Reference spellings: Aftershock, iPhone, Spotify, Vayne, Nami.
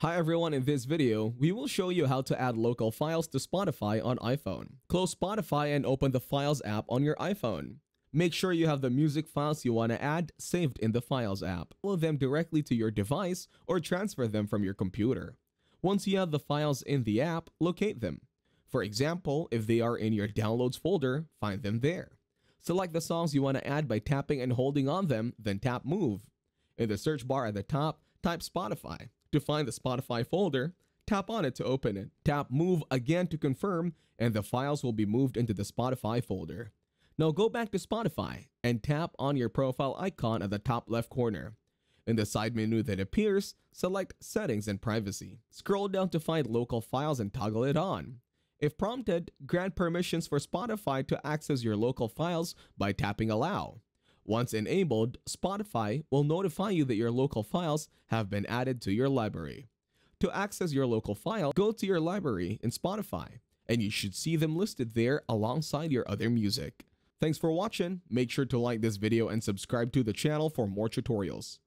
Hi everyone, in this video, we will show you how to add local files to Spotify on iPhone. Close Spotify and open the Files app on your iPhone. Make sure you have the music files you want to add saved in the Files app. Upload them directly to your device or transfer them from your computer. Once you have the files in the app, locate them. For example, if they are in your Downloads folder, find them there. Select the songs you want to add by tapping and holding on them, then tap Move. In the search bar at the top, type Spotify. To find the Spotify folder, tap on it to open it. Tap Move again to confirm, and the files will be moved into the Spotify folder. Now go back to Spotify and tap on your profile icon at the top left corner. In the side menu that appears, select Settings and Privacy. Scroll down to find Local Files and toggle it on. If prompted, grant permissions for Spotify to access your local files by tapping Allow. Once enabled, Spotify will notify you that your local files have been added to your library. To access your local file, go to your library in Spotify, and you should see them listed there alongside your other music. Thanks for watching. Make sure to like this video and subscribe to the channel for more tutorials.